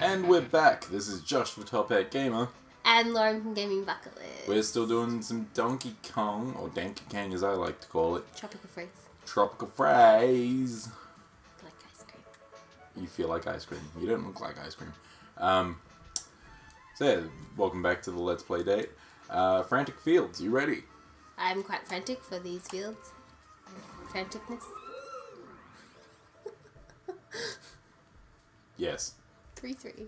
And we're back. This is Josh from Top Hat Gamer. And Lauren from Gaming Bucket List. We're still doing some Donkey Kong, or Donkey Kong as I like to call it. Tropical Freeze. Tropical Freeze. I like ice cream. You feel like ice cream. You don't look like ice cream. So yeah, welcome back to the Let's Play date. Frantic Fields, you ready? I'm quite frantic for these fields. Franticness. Yes. 3-3.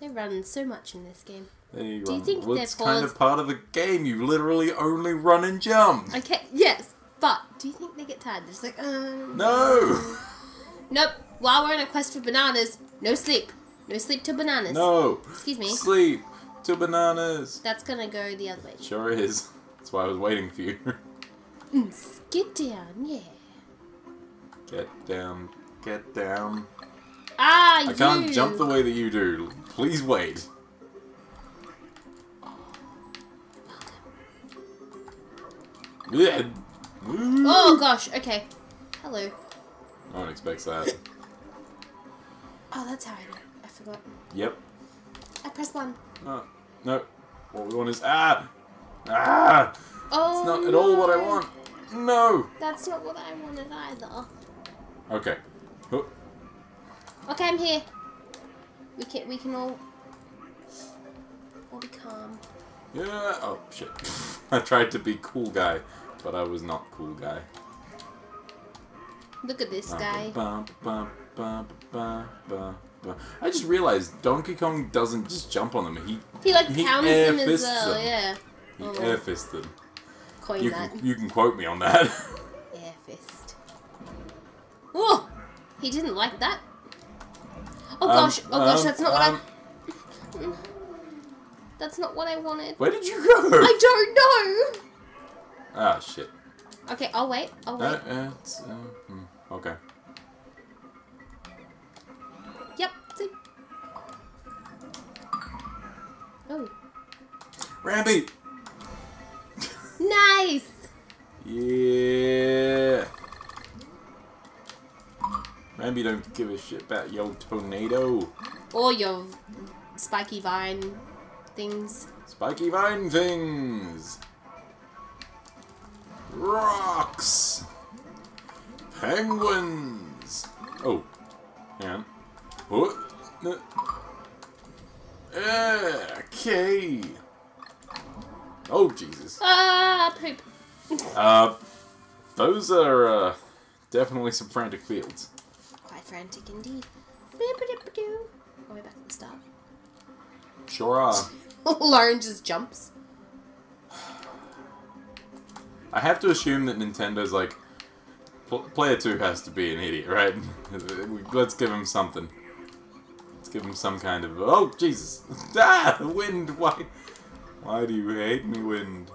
They run so much in this game. Do you think they're paused? It's kind of part of the game. You literally only run and jump. Okay, yes. But do you think they get tired? They're just like, no. Nope. While we're on a quest for bananas, no sleep. No sleep till bananas. No. Excuse me. Sleep till bananas. That's going to go the other way. Sure is. That's why I was waiting for you. Get down, yeah. Get down. Get down. Ah, I can't jump the way that you do. Please wait. Yeah. Oh gosh, okay. Hello. No one expects that. Oh, that's how I do it. I forgot. Yep. I pressed one. No. No. What we want is... Ah! Ah! Oh, it's not at all what I want. No! That's not what I wanted either. Okay. Oh. Okay, I'm here. We can all be calm. Yeah. Oh shit. I tried to be cool guy, but I was not cool guy. Look at this guy. I just realized Donkey Kong doesn't just jump on them. He like pounds them as well. Them. Yeah. He air fists them. Coin that. You can quote me on that. Air fist. Whoa. He didn't like that. Oh gosh, that's not what I... That's not what I wanted. Where did you go? I don't know! Ah, shit. Okay, I'll wait, I'll wait. Okay. Yep, see? Oh. Rambi! Nice! Yeah! Rambi don't give a shit about your tornado. Or your spiky vine things. Spiky vine things! Rocks! Penguins! Oh. Hang on. Oh. Okay. Oh, Jesus. Ah, poop. Those are definitely some frantic fields. Frantic indeed. Are we back at the start? Sure are. Lauren just jumps. I have to assume that Nintendo's like, player 2 has to be an idiot, right? Let's give him something. Let's give him some kind of... Oh, Jesus! Ah! Wind! Why do you hate me, wind?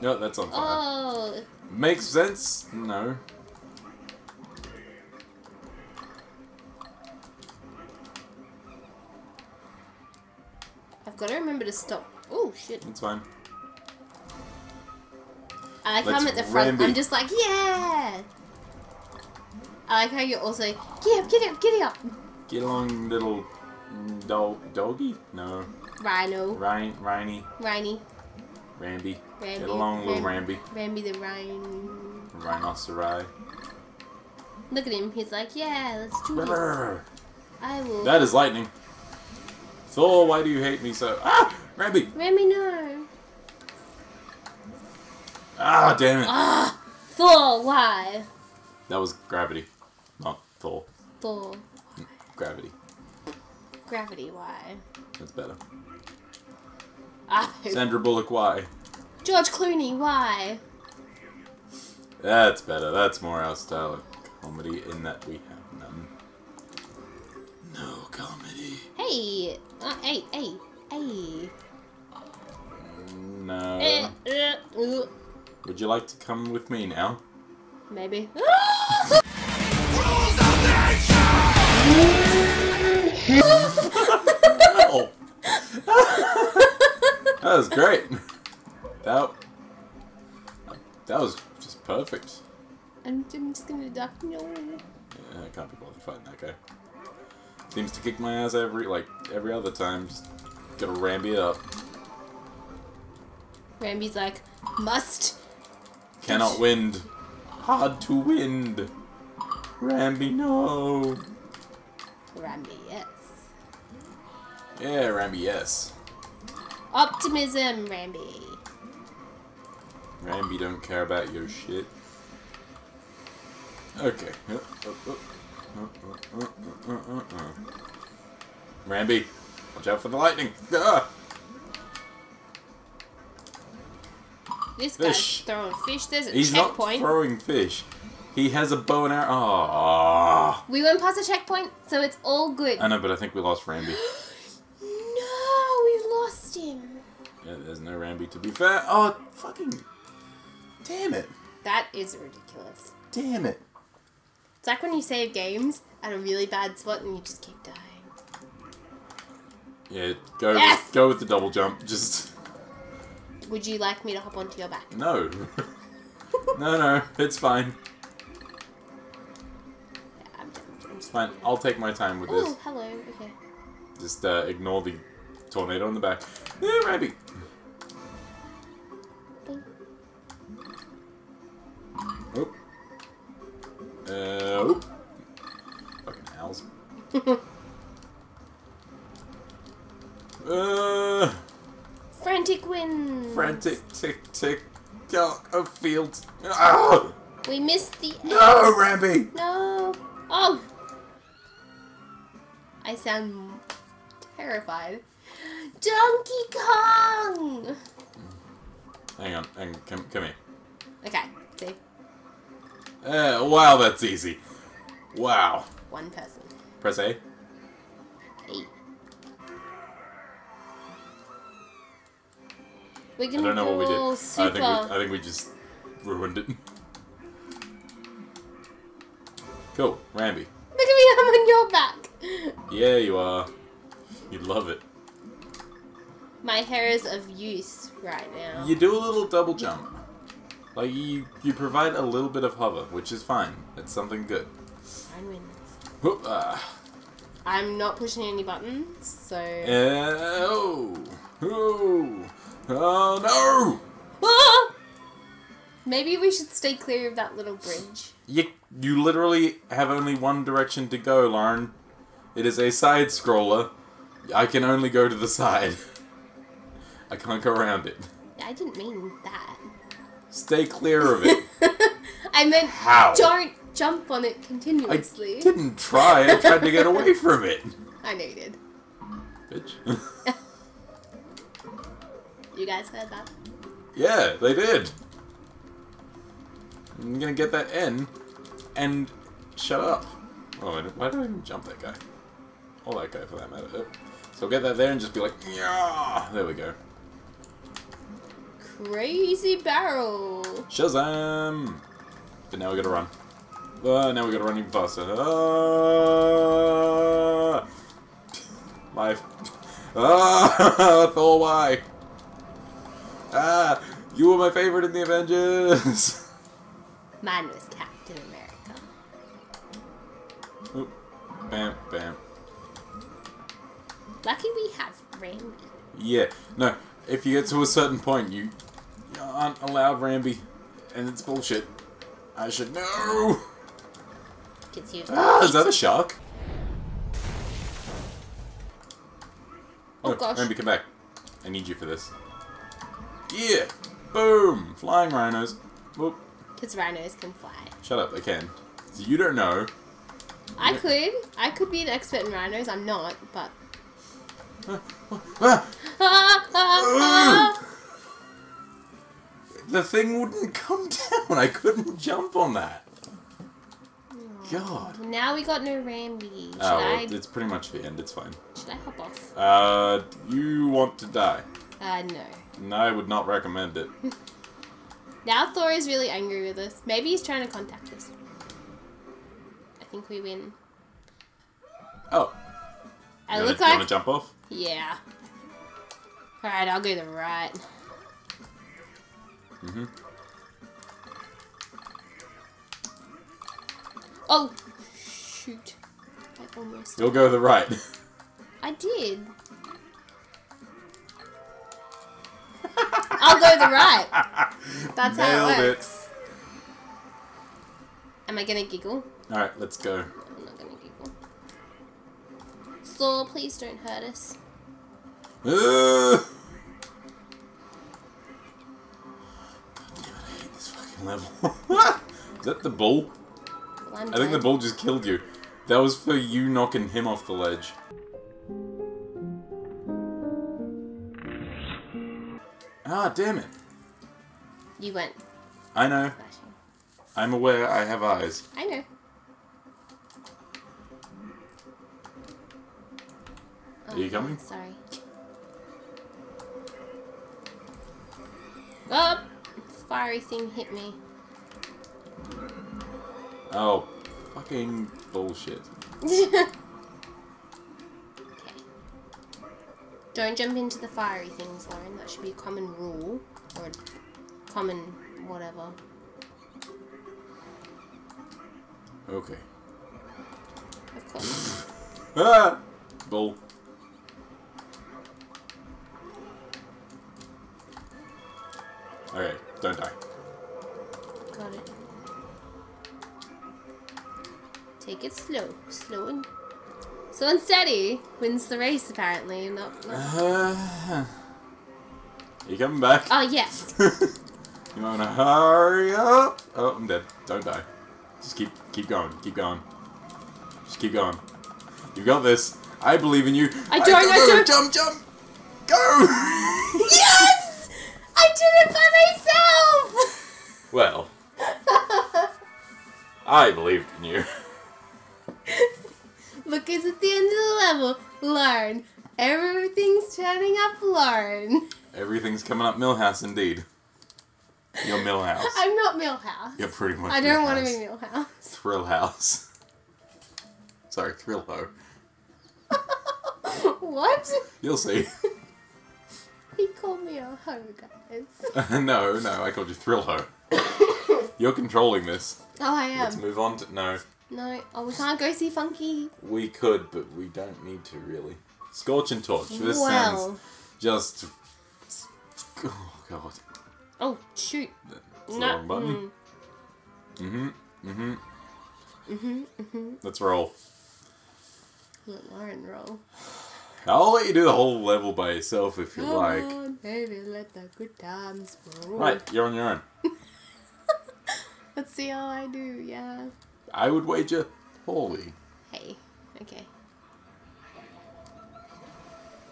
No, that's on fire. Oh. Makes sense? No. I've got to remember to stop. Oh, shit. It's fine. I like how I'm at the front. I'm just like, yeah! I like how you're also, get up, get up, get up! Get along, little doggy? No. Rhino. Rhiney. Rambi. Get along, little Rambi. Rambi the Rhino. Rhinoceri. Look at him. He's like, yeah, let's do this. I will. That is lightning. Thor, why do you hate me so? Ah, Rambi. Rambi, no. Ah, damn it. Ah, Thor, why? That was gravity, not Thor. Thor. Gravity. Gravity, why? That's better. Sandra Bullock, why? George Clooney, why? That's better. That's more our style of comedy in that we have none. No comedy. Hey! Hey! No. Would you like to come with me now? Maybe. Rules of nature! No! That was great. That was Just perfect. I'm just gonna duck. No. Yeah, I can't be bothered fighting that guy. Seems to kick my ass every other time. Just gotta Rambi it up. Rambi's like, must. Cannot wind. Hard to wind. Rambi, no. Rambi, yes. Yeah, Rambi, yes. Optimism, Rambi. Rambi don't care about your shit. Okay. Rambi, watch out for the lightning. Ah! This guy's throwing fish. There's a checkpoint. He's not throwing fish. He has a bow and arrow. Oh. We went past a checkpoint, so it's all good. I know, but I think we lost Rambi. No, we lost him. Yeah, there's no Rambi to be fair. Oh, fucking. Damn it. That is ridiculous. Damn it. It's like when you save games at a really bad spot and you just keep dying. Yeah, go with the double jump. Just. Would you like me to hop onto your back? No. No, it's fine. Yeah, I'm fine. I'll take my time with this. Oh, hello. Okay. Just ignore the tornado in the back. Yeah, Rambi. Oh. Oh. Fucking owls. Frantic winds. Frantic tick tick. Go of fields. Oh. We missed the. No, Rambi. No. Oh. I sound terrified. Donkey Kong. Hang on, come here. Okay, see. Wow, that's easy. Wow. One person. Press A. We're gonna I don't know what we did. I think we just ruined it. Cool, Rambi. Look at me, I'm on your back. Yeah, you are. You'd love it. My hair is of use right now. You do a little double jump. Like, you provide a little bit of hover, which is fine. It's something good. 9 minutes. Whoop, I'm not pushing any buttons, so... oh! Oh! Oh no! Ah! Maybe we should stay clear of that little bridge. You literally have only one direction to go, Lauren. It is a side scroller. I can only go to the side. I can't go around it. I didn't mean that. Stay clear of it. I meant how? Don't jump on it continuously. I didn't try. I tried to get away from it. I know you did. Bitch. You guys heard that? Yeah, they did. I'm gonna get that N and shut up. Oh, why did I even jump that guy? Or that guy for that matter. So I'll get that there and just be like, yeah. There we go. Crazy barrel. Shazam! But now we gotta run. Now we gotta run even faster. Life. Thor, why? Ah, you were my favorite in the Avengers. Mine was Captain America. Oop. Bam, bam. Lucky we have Rambi. Yeah, no. If you get to a certain point, you aren't allowed Rambi, and it's bullshit. I should know. Ah, is that a shark? Oh gosh! Rambi, come back. I need you for this. Yeah! Boom! Flying rhinos. Whoop. Because rhinos can fly. Shut up, they can. So you don't know. I could be an expert in rhinos. I'm not, but... The thing wouldn't come down. I couldn't jump on that. Aww. God. Now we got no Rambi. Oh, it's pretty much the end. It's fine. Should I hop off? You want to die? No. No, I would not recommend it. Now Thor is really angry with us. Maybe he's trying to contact us. I think we win. Oh. You want to jump off? Yeah. Alright, I'll go to the right. Mm-hmm. Oh, shoot. I almost... You'll go to the right. I did. I'll go to the right. That's nailed how it works. It. Am I going to giggle? Alright, let's go. No, I'm not going to giggle. Slaw, please don't hurt us. Level. Is that the bull? Well, I think the bull just killed you. That was for you knocking him off the ledge. Ah, damn it. You went. I know. Flashing. I'm aware I have eyes. I know. Oh, are you coming? Sorry. Oh! Fiery thing hit me. Oh, fucking bullshit. Okay. Don't jump into the fiery things, Lauren. That should be a common rule. Or a common whatever. Okay. Of course. Ah! Bull. Okay. Don't die. Got it. Take it slow. Slow and... Slow and steady wins the race, apparently. Are you coming back? Oh, yes. You want to hurry up? Oh, I'm dead. Don't die. Just keep going. Keep going. Just keep going. You've got this. I believe in you. I don't. Jump. Go! Yes! I did it by myself! Well. I believed in you. Look, it's at the end of the level. Lauren. Everything's turning up, Lauren. Everything's coming up Milhouse, indeed. You're Milhouse. I'm not Milhouse. You're pretty much Milhouse. I don't want to be Milhouse. Thrillhouse. Sorry, Thrillho. What? You'll see. He called me a hoe, guys. No, I called you Thrillho. You're controlling this. Oh, I am. Let's move on to... No. No. Oh, we can't go see Funky. We could, but we don't need to, really. Scorch and Torch. This sounds just... Oh, God. Oh, shoot. That's the wrong button. Let's roll. Let Lauren roll. I'll let you do the whole level by yourself if you like. Come on, baby, let the good times roll. Right, you're on your own. Let's see how I do, yeah. I would wager poorly. Hey, okay.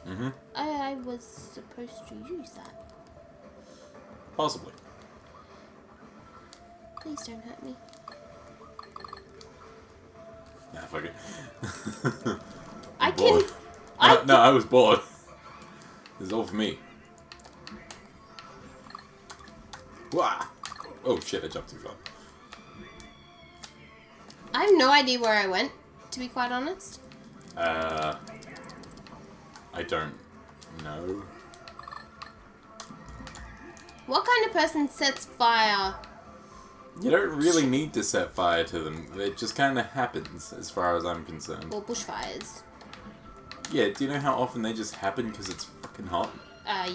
Mm-hmm. I was supposed to use that. Possibly. Please don't hurt me. Nah, fuck it. I can... No, I was bored. This is all for me. Wah! Oh shit, I jumped too far. I have no idea where I went, to be quite honest. I don't know. What kind of person sets fire? You don't really need to set fire to them. It just kind of happens, as far as I'm concerned. Or bushfires. Yeah, do you know how often they just happen because it's fucking hot?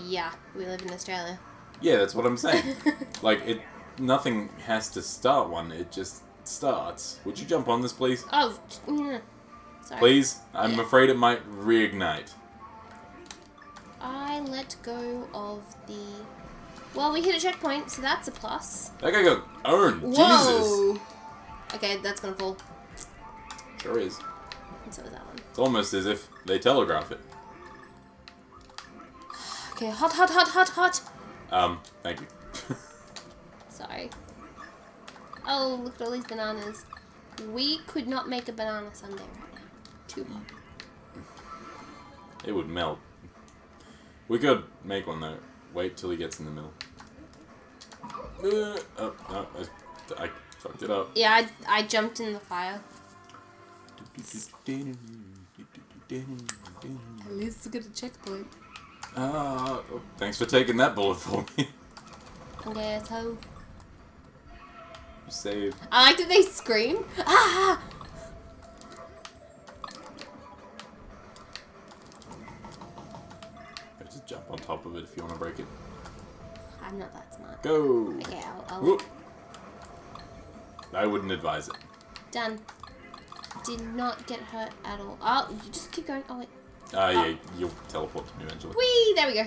Yeah. We live in Australia. Yeah, that's what I'm saying. Like, nothing has to start one, it just starts. Would you jump on this, please? Oh, sorry. Please? I'm afraid it might reignite. I let go of the... Well, we hit a checkpoint, so that's a plus. That guy got owned. Whoa. Jesus. Okay, that's gonna fall. Sure is. And so is that one. It's almost as if they telegraph it. Okay, hot. Thank you. Sorry. Oh, look at all these bananas. We could not make a banana sundae right now. Too hot. It would melt. We could make one though. Wait till he gets in the middle. Oh, no, I fucked it up. Yeah, I jumped in the fire. At least it's got a checkpoint. Thanks for taking that bullet for me. Okay, so. save. I like that they scream. Ah! Just jump on top of it if you want to break it. I'm not that smart. Go! Okay, I'll... I wouldn't advise it. Done. Did not get hurt at all. Oh, you just keep going. Oh, wait. Oh, yeah, you'll teleport to me eventually. Whee! There we go.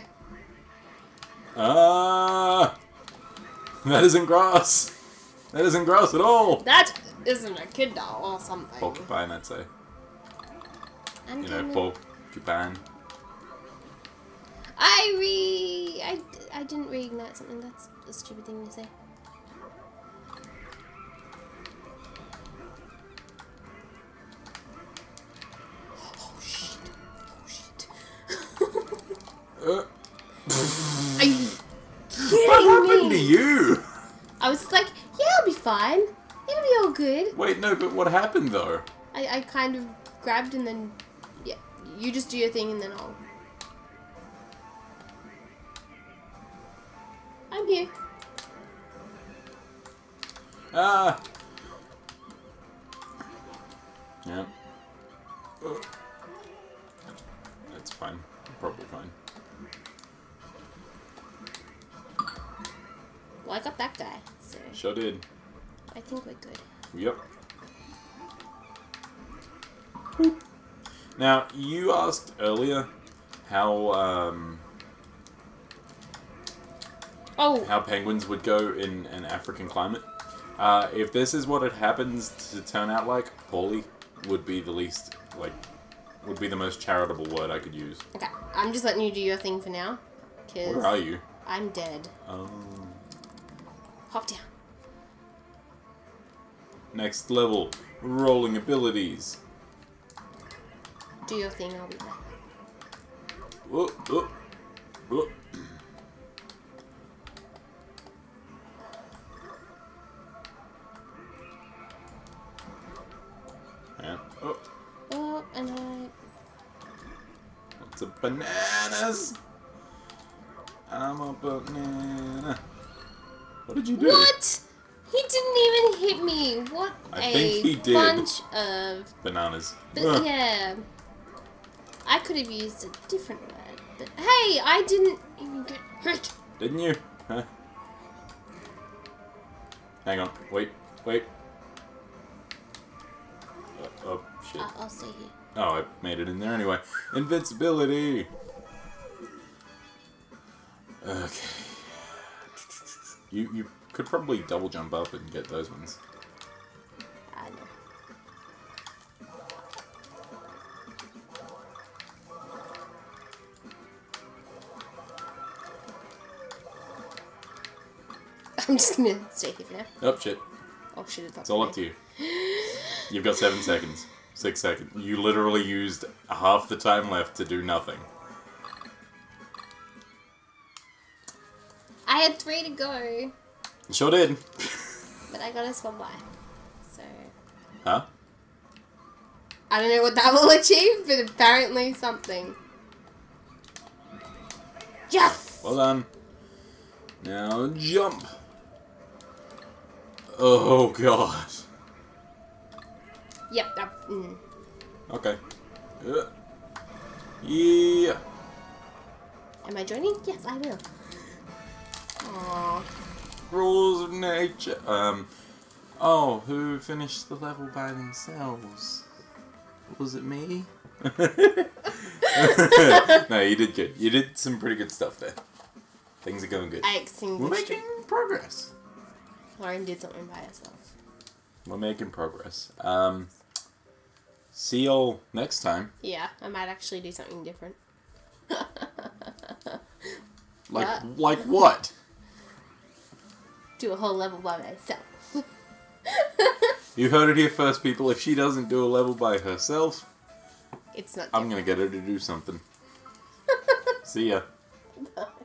Ah! That isn't grass. That isn't grass at all. That isn't a kid doll or something. Porcupine, I'd say. I'm you know, porcupine. I didn't reignite something. That's a stupid thing to say. Oh shit! Oh shit! Are you kidding me? What happened to you? I was like, yeah, it'll be fine. It'll be all good. Wait, no, but what happened though? I kind of grabbed and then yeah, you just do your thing and then I'll. I'm here. Ah. Yeah. Oh. That's fine. Probably fine. Well, I got that guy. So sure did. I think we're good. Yep. Boop. Now you asked earlier how how penguins would go in an African climate. If this is what it happens to turn out like, poorly would be the least, like, would be the most charitable word I could use. Okay, I'm just letting you do your thing for now. 'Cause where are you? I'm dead. Oh. Hop down. Next level. Rolling abilities. Do your thing, I'll be back. Whoop, whoop, whoop. Oh. Oh, and I... Lots of bananas! I'm a banana. What did you do? What? He didn't even hit me. What I think he did. Bunch of... bananas. But, yeah. I could have used a different word. But hey, I didn't even get hurt. Didn't you? Huh? Hang on. Wait. Wait. Oh, shit. I'll stay here. Oh, I made it in there anyway. Invincibility! Okay. You could probably double jump up and get those ones. I know. I'm just gonna stay here for now. Oh, shit. Oh, shit, it's all up to you. You've got 7 seconds. 6 seconds. You literally used half the time left to do nothing. I had 3 to go. You sure did. But I got us 1 by. So. Huh? I don't know what that will achieve, but apparently something. Yes! Well done. Now jump. Oh, God. Yep. That, Okay. Yeah. Am I joining? Yes, I will. Aww. Rules of nature. Oh, who finished the level by themselves? Was it me? No, you did good. You did some pretty good stuff there. Things are going good. We're making progress. Lauren did something by herself. We're making progress. See y'all next time. Yeah, I might actually do something different. like what? Do a whole level by myself. You heard it here first, people. If she doesn't do a level by herself, it's not different. I'm gonna get her to do something. See ya. Bye.